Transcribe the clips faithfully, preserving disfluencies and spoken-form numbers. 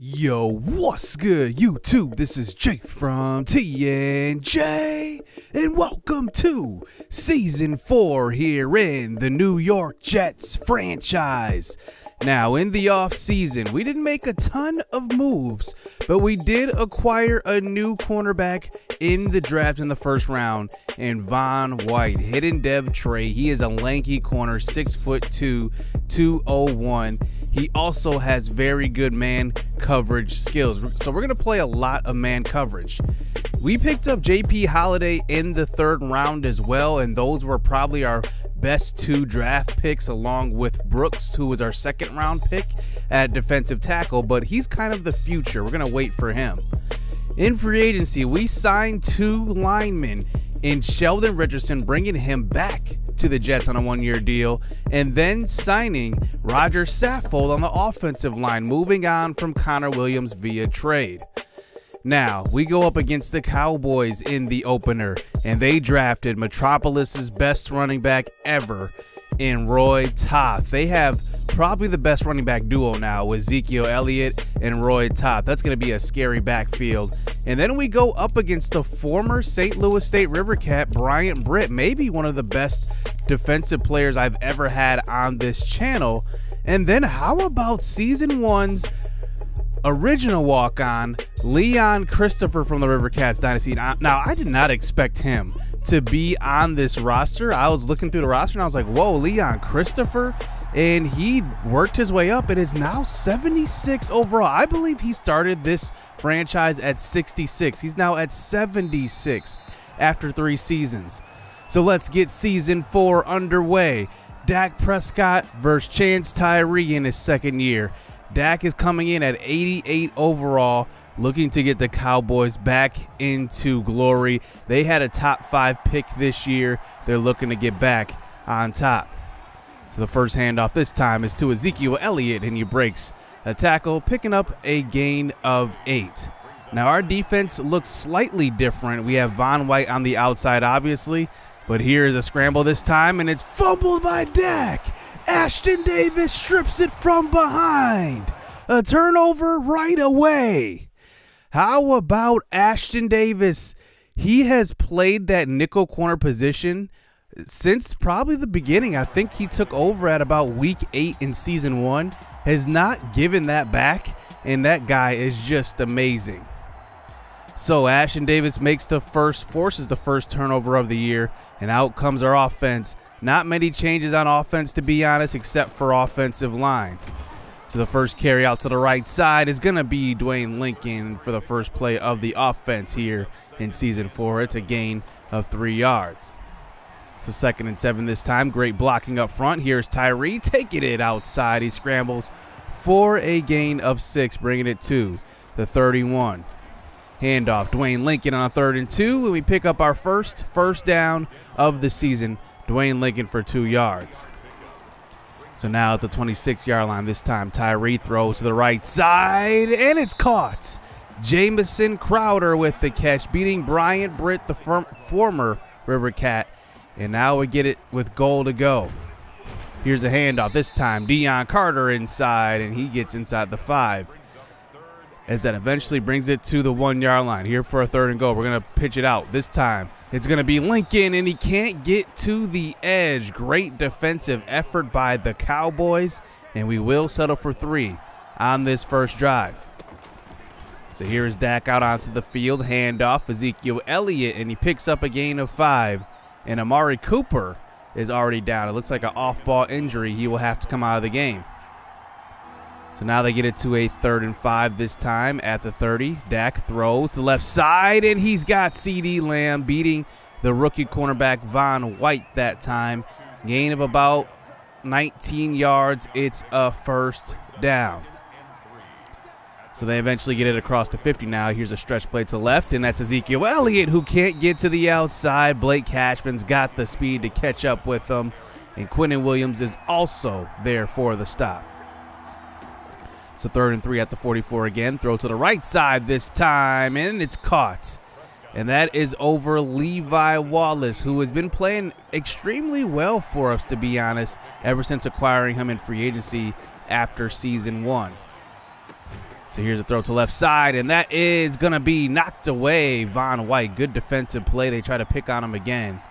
Yo, what's good, YouTube? This is Jay from T N J, and welcome to Season four here in the New York Jets franchise. Now, in the offseason, we didn't make a ton of moves, but we did acquire a new cornerback in the draft in the first round, and Von White, hidden dev tray. He is a lanky corner, six foot two, two oh one. He also has very good man coverage skills, so we're going to play a lot of man coverage. We picked up J P Holiday in the third round as well, and those were probably our best two draft picks, along with Brooks, who was our second round pick at defensive tackle, but he's kind of the future. We're going to wait for him. In free agency, we signed two linemen in Sheldon Richardson, bringing him back to the Jets on a one-year deal, and then signing Roger Saffold on the offensive line, moving on from Connor Williams via trade. Now, we go up against the Cowboys in the opener, and they drafted Metropolis's best running back ever in Roy Toth. They have probably the best running back duo now with Ezekiel Elliott and Roy Toth. That's going to be a scary backfield. And then we go up against the former Saint Louis State Rivercat, Bryant Britt, maybe one of the best defensive players I've ever had on this channel. And then how about season one's original walk-on, Leon Christopher from the Rivercats dynasty. Now, I did not expect him to be on this roster. I was looking through the roster and I was like, whoa, Leon Christopher? And he worked his way up and is now seventy-six overall. I believe he started this franchise at sixty-six. He's now at seventy-six after three seasons. So let's get season four underway. Dak Prescott versus Chance Tyree in his second year. Dak is coming in at eighty-eight overall, looking to get the Cowboys back into glory. They had a top five pick this year. They're looking to get back on top. So the first handoff this time is to Ezekiel Elliott, and he breaks a tackle, picking up a gain of eight. Now, our defense looks slightly different. We have Von White on the outside, obviously, but here is a scramble this time, and it's fumbled by Dak. Ashton Davis strips it from behind. A turnover right away. How about Ashton Davis? He has played that nickel corner position since probably the beginning. I think he took over at about week eight in season one, has not given that back, and that guy is just amazing. So Ashton Davis makes the first, forces the first turnover of the year, and out comes our offense. Not many changes on offense, to be honest, except for offensive line. So the first carry out to the right side is going to be Dwayne Lincoln for the first play of the offense here in season four. It's a gain of three yards. So second and seven this time. Great blocking up front. Here's Tyree taking it outside. He scrambles for a gain of six, bringing it to the thirty-one. Handoff, Dwayne Lincoln on a third and two, and we pick up our first first down of the season. Dwayne Lincoln for two yards. So now at the twenty-six yard line this time, Tyree throws to the right side, and it's caught. Jameson Crowder with the catch, beating Bryant Britt, the firm, former Rivercat, and now we get it with goal to go. Here's a handoff this time, Deion Carter inside, and he gets inside the five, as that eventually brings it to the one-yard line. Here for a third and goal. We're going to pitch it out. This time it's going to be Lincoln, and he can't get to the edge. Great defensive effort by the Cowboys, and we will settle for three on this first drive. So here is Dak out onto the field. Handoff, Ezekiel Elliott, and he picks up a gain of five. And Amari Cooper is already down. It looks like an off-ball injury. He will have to come out of the game. So now they get it to a third and five this time at the thirty. Dak throws to the left side, and he's got CeeDee Lamb, beating the rookie cornerback Von White that time. Gain of about nineteen yards. It's a first down. So they eventually get it across the fifty now. Here's a stretch play to the left, and that's Ezekiel Elliott, who can't get to the outside. Blake Cashman's got the speed to catch up with them, and Quentin Williams is also there for the stop. So third and three at the forty-four again. Throw to the right side this time, and it's caught. And that is over Levi Wallace, who has been playing extremely well for us, to be honest, ever since acquiring him in free agency after season one. So here's a throw to left side, and that is going to be knocked away. Von White, good defensive play. They try to pick on him again.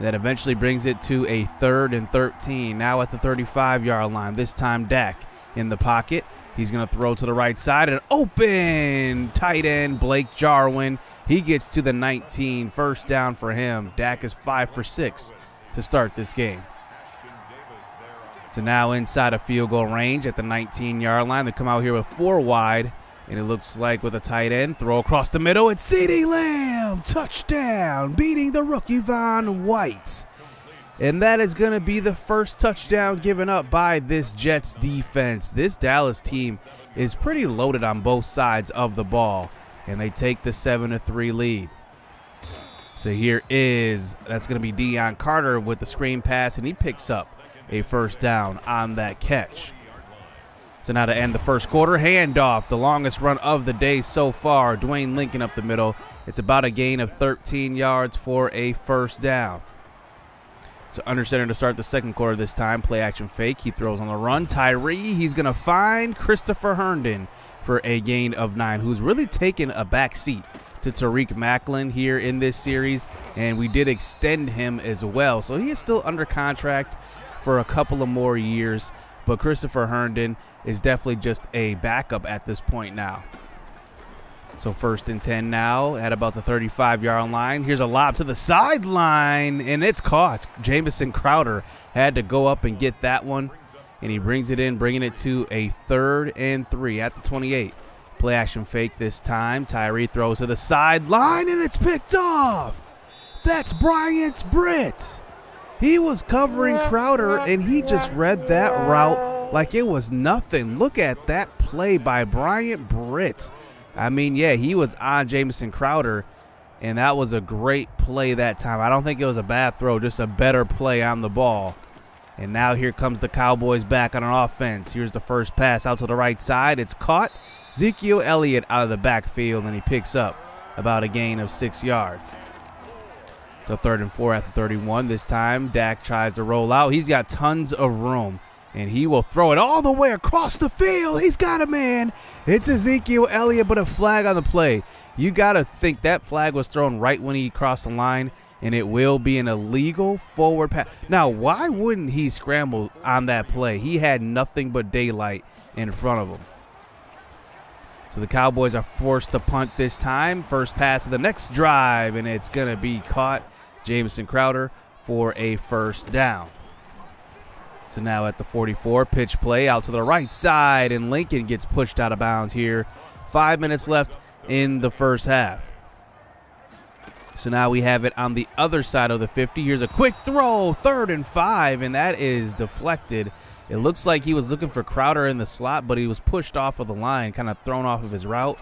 That eventually brings it to a third and thirteen. Now at the thirty-five yard line. This time Dak in the pocket. He's going to throw to the right side, and open tight end Blake Jarwin. He gets to the nineteen. First down for him. Dak is five for six to start this game. So now inside a field goal range at the nineteen yard line. They come out here with four wide, and it looks like with a tight end throw across the middle. It's CeeDee Lamb, touchdown, beating the rookie Von White. And that is going to be the first touchdown given up by this Jets defense. This Dallas team is pretty loaded on both sides of the ball, and they take the seven to three lead. So here is, that's going to be Deion Carter with the screen pass, and he picks up a first down on that catch. So now to end the first quarter, handoff, the longest run of the day so far. Dwayne Lincoln up the middle. It's about a gain of thirteen yards for a first down. So under center to start the second quarter this time. Play action fake. He throws on the run. Tyree, he's going to find Christopher Herndon for a gain of nine, who's really taken a back seat to Tariq Macklin here in this series, and we did extend him as well. So he is still under contract for a couple of more years, but Christopher Herndon is definitely just a backup at this point now. So first and ten now at about the thirty-five yard line. Here's a lob to the sideline, and it's caught. Jameson Crowder had to go up and get that one, and he brings it in, bringing it to a third and three at the twenty-eight. Play action fake this time. Tyree throws to the sideline, and it's picked off. That's Bryant Britt. He was covering Crowder, and he just read that route like it was nothing. Look at that play by Bryant Britt. I mean, yeah, he was on Jameson Crowder, and that was a great play that time. I don't think it was a bad throw, just a better play on the ball. And now here comes the Cowboys back on an offense. Here's the first pass out to the right side. It's caught. Ezekiel Elliott out of the backfield, and he picks up about a gain of six yards. So third and four at the thirty-one. This time Dak tries to roll out. He's got tons of room, and he will throw it all the way across the field. He's got a man. It's Ezekiel Elliott, but a flag on the play. You got to think that flag was thrown right when he crossed the line, and it will be an illegal forward pass. Now, why wouldn't he scramble on that play? He had nothing but daylight in front of him. So the Cowboys are forced to punt this time. First pass of the next drive, and it's going to be caught. Jameson Crowder for a first down. So now at the forty-four, pitch play out to the right side, and Lincoln gets pushed out of bounds here. Five minutes left in the first half. So now we have it on the other side of the fifty. Here's a quick throw, third and five, and that is deflected. It looks like he was looking for Crowder in the slot, but he was pushed off of the line, kind of thrown off of his route.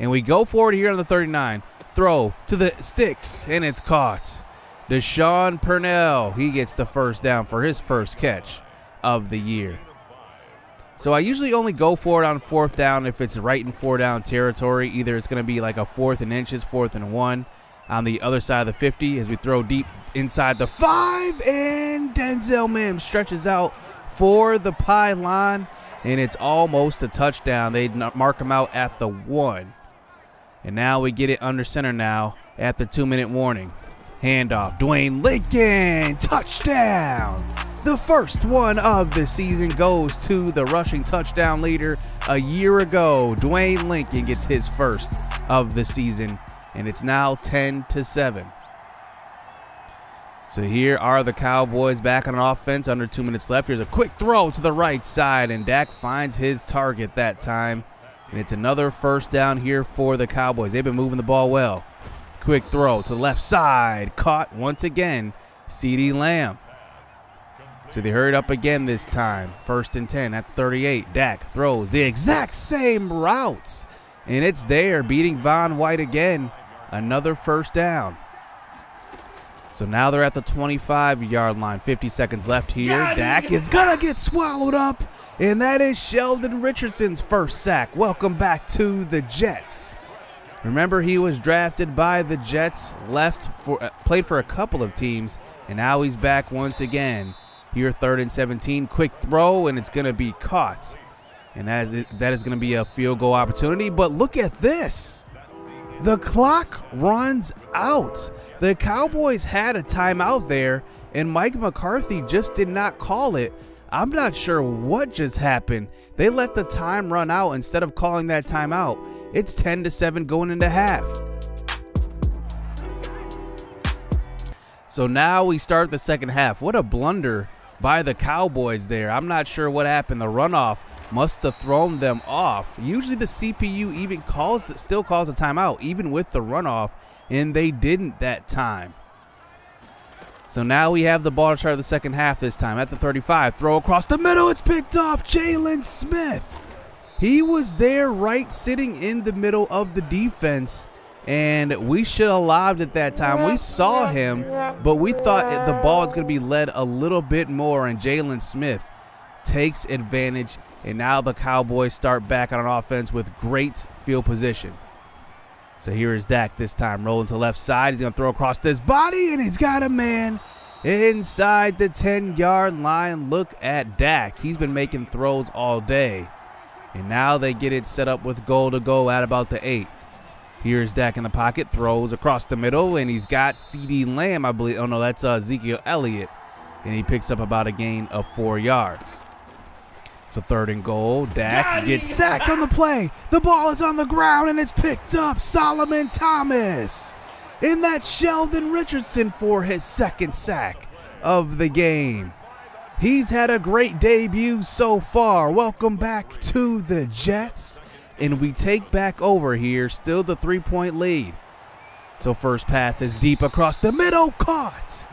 And we go forward here on the thirty-nine. Throw to the sticks, and it's caught. Deshaun Purnell, he gets the first down for his first catch of the year. So I usually only go for it on fourth down if it's right in four down territory. Either it's going to be like a fourth and inches, fourth and one. On the other side of the fifty, as we throw deep inside the five, and Denzel Mims stretches out for the pylon, and it's almost a touchdown. They mark him out at the one, and now we get it under center now at the two-minute warning. Handoff, Dwayne Lincoln, touchdown. The first one of the season goes to the rushing touchdown leader a year ago. Dwayne Lincoln gets his first of the season, and it's now ten to seven. So here are the Cowboys back on offense, under two minutes left. Here's a quick throw to the right side, and Dak finds his target that time. And it's another first down here for the Cowboys. They've been moving the ball well. Quick throw to the left side. Caught once again, CeeDee Lamb. So they hurried up again this time. First and ten at thirty-eight. Dak throws the exact same routes, and it's there, beating Von White again. Another first down. So now they're at the twenty-five yard line. fifty seconds left here. Dak is going to get swallowed up, and that is Sheldon Richardson's first sack. Welcome back to the Jets. Remember, he was drafted by the Jets, left for uh, played for a couple of teams, and now he's back once again. Here, third and seventeen. Quick throw, and it's going to be caught. And that is, that is going to be a field goal opportunity. But look at this. The clock runs out. The Cowboys had a timeout there, and Mike McCarthy just did not call it. I'm not sure what just happened. They let the time run out instead of calling that timeout. It's ten to seven going into half. So now we start the second half. What a blunder by the Cowboys there. I'm not sure what happened. The runoff must have thrown them off. Usually the C P U even calls, still calls a timeout, even with the runoff, and they didn't that time. So now we have the ball to start the second half this time. At the thirty-five, throw across the middle. It's picked off. Jaylen Smith. He was there right sitting in the middle of the defense, and we should have lobbed at that time. We saw him, but we thought the ball was going to be led a little bit more, and Jaylen Smith takes advantage, and now the Cowboys start back on offense with great field position. So here is Dak this time, rolling to left side. He's going to throw across this body, and he's got a man inside the ten-yard line. Look at Dak. He's been making throws all day, and now they get it set up with goal to go at about the eight. Here is Dak in the pocket, throws across the middle, and he's got CeeDee Lamb, I believe. Oh, no, that's uh, Ezekiel Elliott, and he picks up about a gain of four yards. So third and goal. Dak gets sacked on the play. The ball is on the ground, and it's picked up. Solomon Thomas. And that's Sheldon Richardson for his second sack of the game. He's had a great debut so far. Welcome back to the Jets. And we take back over here. Still the three-point lead. So first pass is deep across the middle. Caught.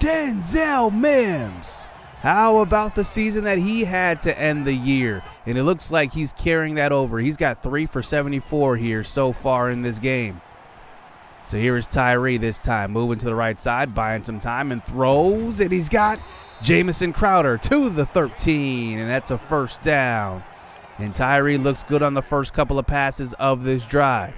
Denzel Mims. How about the season that he had to end the year? And it looks like he's carrying that over. He's got three for seventy-four here so far in this game. So here is Tyree this time, moving to the right side, buying some time, and throws. And he's got Jameson Crowder to the thirteen, and that's a first down. And Tyree looks good on the first couple of passes of this drive.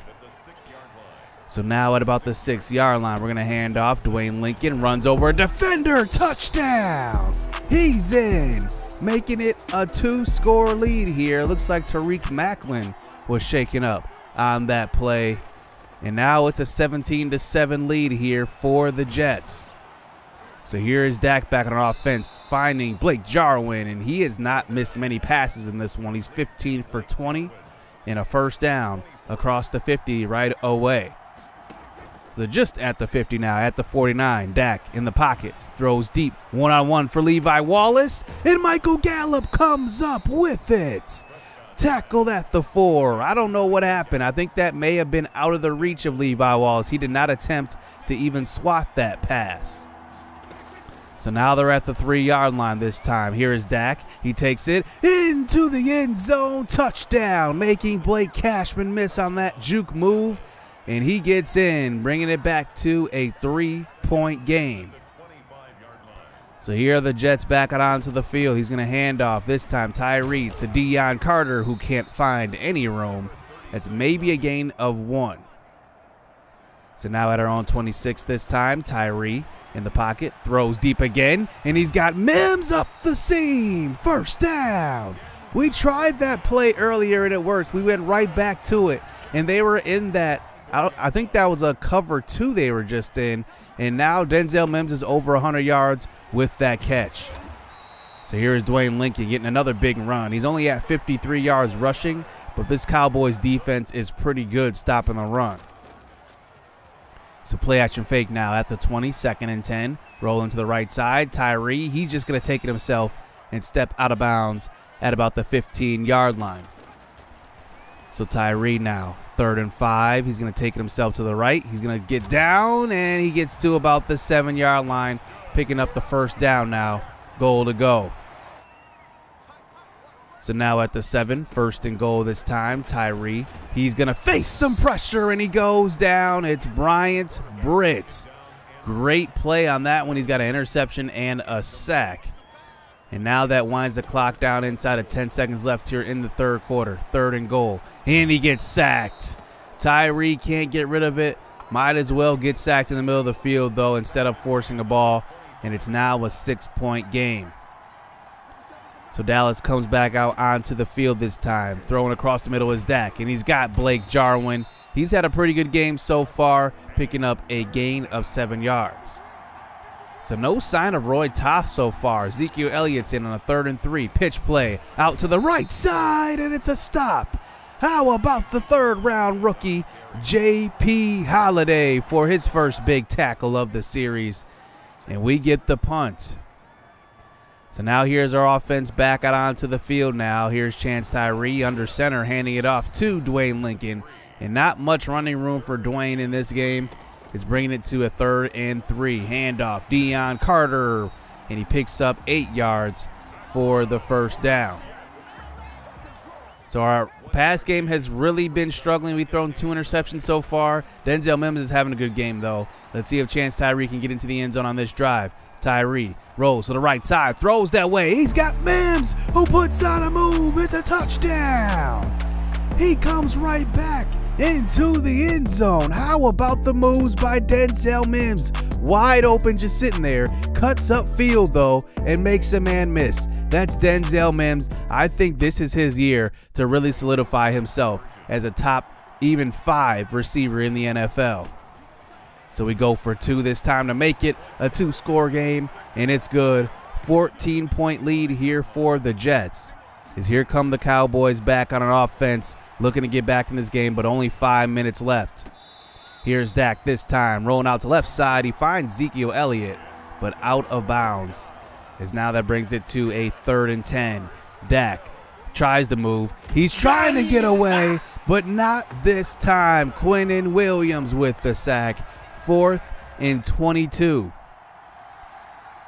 So now at about the six-yard line, we're going to hand off. Dwayne Lincoln runs over a defender. Touchdown. He's in, making it a two-score lead here. Looks like Tariq Macklin was shaken up on that play. And now it's a seventeen to seven lead here for the Jets. So here is Dak back on offense, finding Blake Jarwin, and he has not missed many passes in this one. He's fifteen for twenty and a first down across the fifty right away. So just at the fifty now, at the forty-nine, Dak in the pocket, throws deep, one-on-one for Levi Wallace, and Michael Gallup comes up with it. Tackled at the four. I don't know what happened. I think that may have been out of the reach of Levi Wallace. He did not attempt to even swat that pass. So now they're at the three-yard line this time. Here is Dak. He takes it into the end zone. Touchdown, making Blake Cashman miss on that juke move. And he gets in, bringing it back to a three-point game. So here are the Jets back onto the field. He's going to hand off this time Tyree to Deion Carter, who can't find any room. That's maybe a gain of one. So now at our own twenty-six this time, Tyree in the pocket, throws deep again, and he's got Mims up the seam. First down. We tried that play earlier, and it worked. We went right back to it, and they were in that. I think that was a cover two they were just in, and now Denzel Mims is over one hundred yards with that catch. So here is Dwayne Lincoln getting another big run. He's only at fifty-three yards rushing, but this Cowboys defense is pretty good stopping the run. So play action fake now at the twenty, second and ten, rolling to the right side. Tyree, he's just going to take it himself and step out of bounds at about the fifteen-yard line. So Tyree now, third and five. He's going to take it himself to the right. He's going to get down, and he gets to about the seven-yard line, picking up the first down now. Goal to go. So now at the seven, first and goal this time. Tyree, he's going to face some pressure, and he goes down. It's Bryant Britt. Great play on that one. He's got an interception and a sack. And now that winds the clock down inside of ten seconds left here in the third quarter. Third and goal. And he gets sacked. Tyree can't get rid of it. Might as well get sacked in the middle of the field, though, instead of forcing a ball. And it's now a six-point game. So Dallas comes back out onto the field this time. Throwing across the middle is Dak, and he's got Blake Jarwin. He's had a pretty good game so far, picking up a gain of seven yards. So no sign of Roy Toth so far. Ezekiel Elliott's in on a third and three. Pitch play out to the right side, and it's a stop. How about the third-round rookie, J P Holiday, for his first big tackle of the series? And we get the punt. So now here's our offense back out onto the field now. Here's Chance Tyree under center, handing it off to Dwayne Lincoln. And not much running room for Dwayne in this game. He's bringing it to a third and three. Handoff, Deion Carter, and he picks up eight yards for the first down. So our pass game has really been struggling. We've thrown two interceptions so far. Denzel Mims is having a good game, though. Let's see if Chance Tyree can get into the end zone on this drive. Tyree rolls to the right side, throws that way. He's got Mims, who puts on a move. It's a touchdown. He comes right back into the end zone. How about the moves by Denzel Mims? Wide open, just sitting there. Cuts up field though and makes a man miss. That's Denzel Mims. I think this is his year to really solidify himself as a top even five receiver in the N F L. So we go for two this time to make it a two-score game, and it's good. fourteen-point lead here for the Jets. Is here come the Cowboys back on an offense, looking to get back in this game, but only five minutes left. Here's Dak this time, rolling out to left side. He finds Ezekiel Elliott, but out of bounds. As now that brings it to a third and ten. Dak tries to move. He's trying to get away, but not this time. Quentin Williams with the sack. Fourth and twenty-two.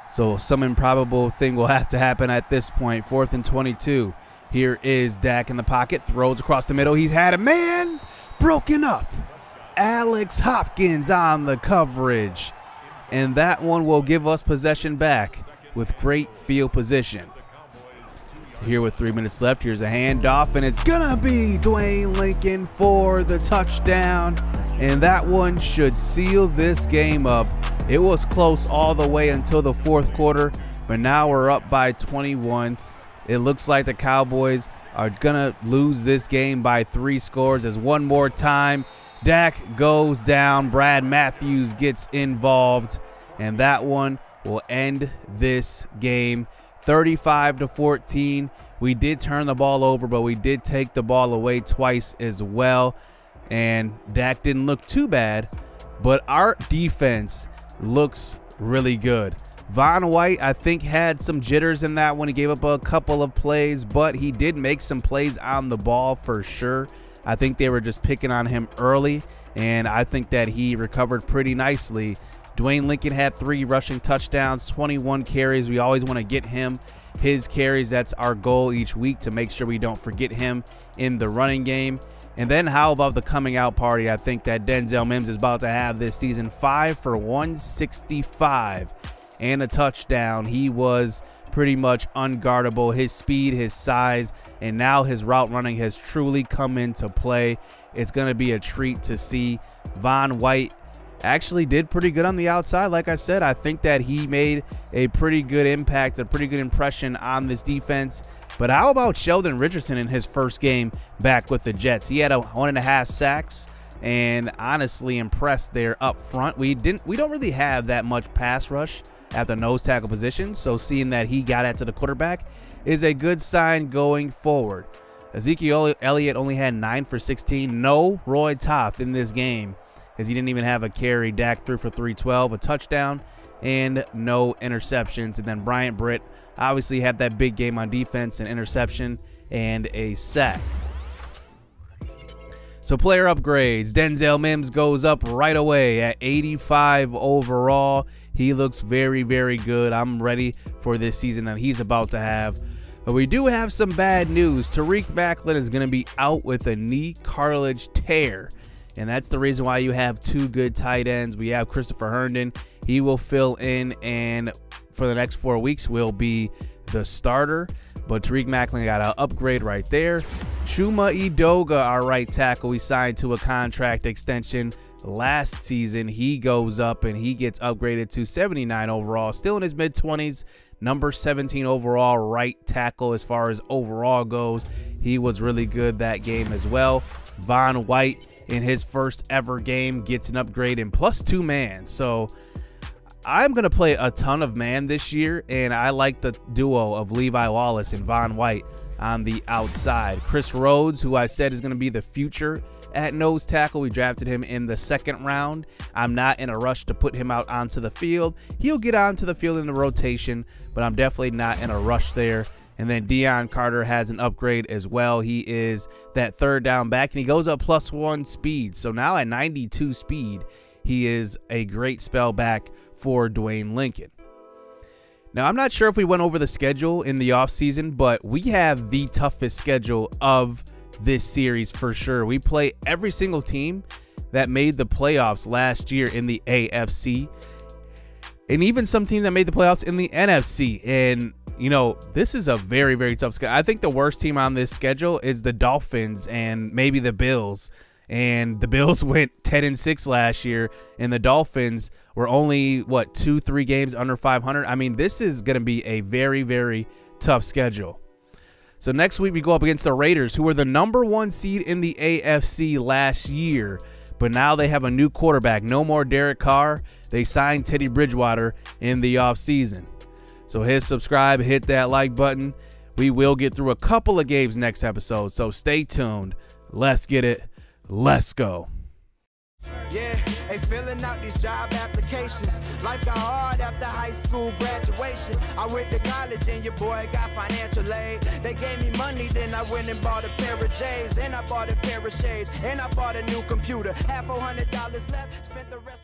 So some improbable thing will have to happen at this point. Fourth and twenty-two. Here is Dak in the pocket. Throws across the middle. He's had a man broken up. Alex Hopkins on the coverage. And that one will give us possession back with great field position. So here with three minutes left, here's a handoff, and it's gonna be Dwayne Lincoln for the touchdown. And that one should seal this game up. It was close all the way until the fourth quarter, but now we're up by twenty-one. It looks like the Cowboys are gonna lose this game by three scores. As one more time, Dak goes down, Brad Matthews gets involved, and that one will end this game. thirty-five to fourteen. We did turn the ball over, but we did take the ball away twice as well. And Dak didn't look too bad, but our defense looks really good. Von White, I think, had some jitters in that one. He gave up a couple of plays, but he did make some plays on the ball for sure. I think they were just picking on him early, and I think that he recovered pretty nicely. Dwayne Lincoln had three rushing touchdowns, twenty-one carries. We always want to get him his carries. That's our goal each week, to make sure we don't forget him in the running game. And then how about the coming out party? I think that Denzel Mims is about to have this season. Five for one sixty-five and a touchdown. He was pretty much unguardable. His speed, his size, and now his route running has truly come into play. It's going to be a treat to see. Von White actually did pretty good on the outside. Like I said, I think that he made a pretty good impact, a pretty good impression on this defense. But how about Sheldon Richardson in his first game back with the Jets? He had a one and a half sacks, and honestly impressed there up front. We didn't, we don't really have that much pass rush at the nose tackle position, so seeing that he got at to the quarterback is a good sign going forward. Ezekiel Elliott only had nine for sixteen. No Roy Toth in this game, as he didn't even have a carry. Dak threw for three twelve, a touchdown, and no interceptions. And then Bryant Britt obviously had that big game on defense, an interception and a sack. So player upgrades. Denzel Mims goes up right away at eighty-five overall. He looks very, very good. I'm ready for this season that he's about to have. But we do have some bad news. Tariq Macklin is going to be out with a knee cartilage tear. And that's the reason why you have two good tight ends. We have Christopher Herndon. He will fill in, and for the next four weeks will be the starter. But Tariq Macklin got an upgrade right there. Chuma Edoga, our right tackle, we signed to a contract extension last season. He goes up and he gets upgraded to seventy-nine overall, still in his mid-twenties. number seventeen overall, right tackle as far as overall goes. He was really good that game as well. Von White in his first ever game gets an upgrade in plus two man. So I'm going to play a ton of man this year, and I like the duo of Levi Wallace and Von White on the outside. Chris Rhodes, who I said is going to be the future at nose tackle, we drafted him in the second round. I'm not in a rush to put him out onto the field. He'll get onto the field in the rotation, but I'm definitely not in a rush there. And then Deion Carter has an upgrade as well. He is that third down back, and he goes up plus one speed. So now at ninety-two speed, he is a great spell back for Dwayne Lincoln. Now, I'm not sure if we went over the schedule in the offseason, but we have the toughest schedule of this series for sure. We play every single team that made the playoffs last year in the A F C, and even some teams that made the playoffs in the N F C. And you know, this is a very, very tough schedule. I think the worst team on this schedule is the Dolphins and maybe the Bills. And the Bills went ten and six last year, and the Dolphins were only, what, two, three games under five hundred. I mean, this is going to be a very, very tough schedule. So next week we go up against the Raiders, who were the number one seed in the A F C last year. But now they have a new quarterback. No more Derek Carr. They signed Teddy Bridgewater in the offseason. So hit subscribe, hit that like button. We will get through a couple of games next episode, so stay tuned. Let's get it. Let's go. Yeah, they filling out these job applications. Life got hard after high school graduation. I went to college and your boy got financial aid. They gave me money, then I went and bought a pair of J's, and I bought a pair of shades, and I bought a new computer. Half four hundred dollars left, spent the rest on